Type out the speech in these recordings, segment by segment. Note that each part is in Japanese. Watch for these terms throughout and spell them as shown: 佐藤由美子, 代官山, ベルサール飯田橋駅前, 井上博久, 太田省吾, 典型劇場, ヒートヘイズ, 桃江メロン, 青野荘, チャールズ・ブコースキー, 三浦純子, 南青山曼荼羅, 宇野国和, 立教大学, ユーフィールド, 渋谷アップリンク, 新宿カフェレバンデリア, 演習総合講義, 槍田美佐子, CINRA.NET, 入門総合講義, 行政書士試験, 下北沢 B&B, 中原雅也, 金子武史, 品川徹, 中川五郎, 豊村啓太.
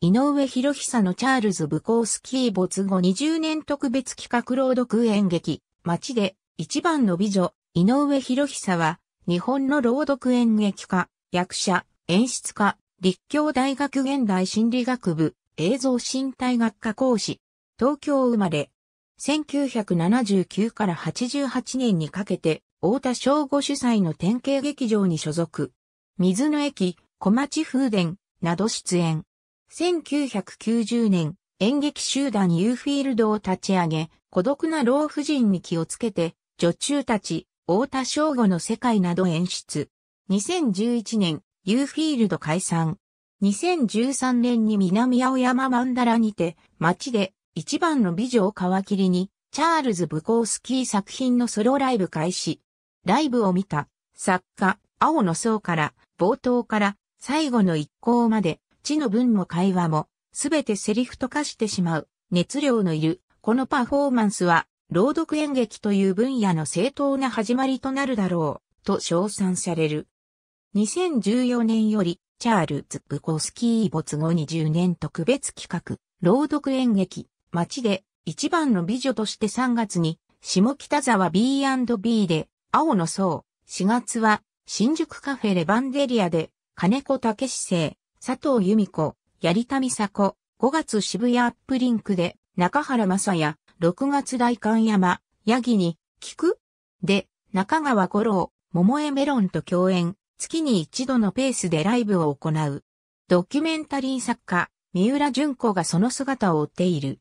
井上博久のチャールズ・ブコースキー没後20年特別企画朗読演劇、街で一番の美女、井上博久は、日本の朗読演劇家、役者、演出家、立教大学現代心理学部、映像身体学科講師、東京生まれ、1979から88年にかけて、太田省吾主催の典型劇場に所属、水の駅、小町風伝、など出演。1990年、演劇集団ユーフィールドを立ち上げ、孤独な老婦人に気をつけて、女中たち、太田省吾の世界など演出。2011年、ユーフィールド解散。2013年に南青山曼荼羅にて、街で一番の美女を皮切りに、チャールズ・ブコースキー作品のソロライブ開始。ライブを見た、作家、青野荘から、冒頭から、最後の一行まで、詩の文も会話も、すべてセリフと化してしまう、熱量のいる、このパフォーマンスは、朗読演劇という分野の正当な始まりとなるだろう、と称賛される。2014年より、チャールズ・ブコースキー没後20年特別企画、朗読演劇、街で一番の美女として3月に、下北沢 B&B で、青野荘、4月は、新宿カフェレバンデリアで、金子武史生。佐藤由美子、槍田美佐子、5月渋谷アップリンクで、中原雅也、6月代官山、ヤギに、聞くで、中川五郎、桃江メロンと共演、月に一度のペースでライブを行う。ドキュメンタリー作家、三浦純子がその姿を追っている。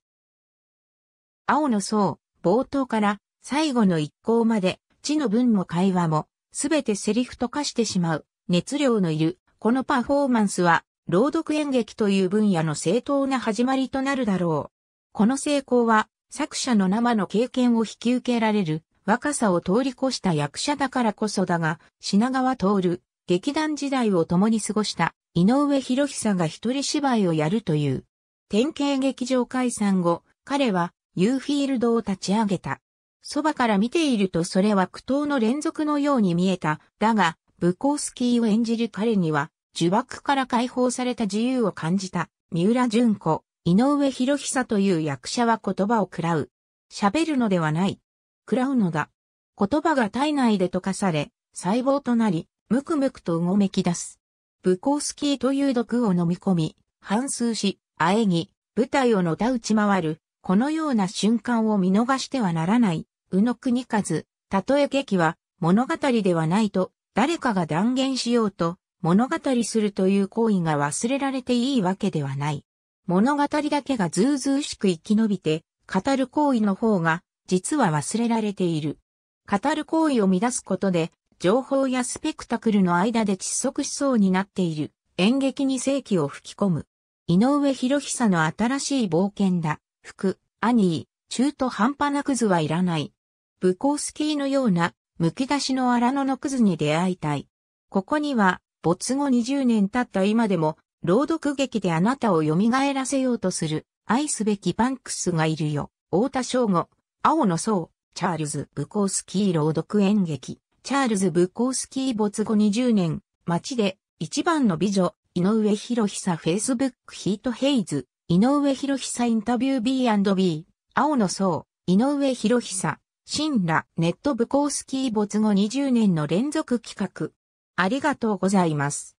青野荘、冒頭から最後の一行まで、詩の文も会話も、すべてセリフと化してしまう、熱量のいる、このパフォーマンスは、朗読演劇という分野の正当な始まりとなるだろう。この成功は作者の生の経験を引き受けられる若さを通り越した役者だからこそだが、品川徹、劇団時代を共に過ごした井上博久が一人芝居をやるという。典型劇場解散後、彼はユーフィールドを立ち上げた。そばから見ているとそれは苦闘の連続のように見えた。だが、ブコースキーを演じる彼には、呪縛から解放された自由を感じた、三浦純子、井上博久という役者は言葉を喰らう。喋るのではない。喰らうのだ。言葉が体内で溶かされ、細胞となり、むくむくとうごめき出す。ブコースキーという毒を飲み込み、反芻し、喘ぎ、舞台をのたうち回る、このような瞬間を見逃してはならない。宇野国和、たとえ劇は物語ではないと、誰かが断言しようと、物語するという行為が忘れられていいわけではない。物語だけがずうずうしく生き延びて、語る行為の方が、実は忘れられている。語る行為を乱すことで、情報やスペクタクルの間で窒息しそうになっている、演劇に生気を吹き込む。井上博久の新しい冒険だ、服、アニー、中途半端なクズはいらない。ブコースキーのような、むき出しの荒野のクズに出会いたい。ここには、没後20年経った今でも、朗読劇であなたを蘇らせようとする、愛すべきパンクスがいるよ。太田省吾、青野荘、チャールズ・ブコースキー朗読演劇、チャールズ・ブコースキー没後20年、街で、一番の美女、井上博久 Facebook ヒートヘイズ、井上博久インタビュー B&B、青野荘、井上博久、CINRA.NET ブコースキー没後20年の連続企画。ありがとうございます。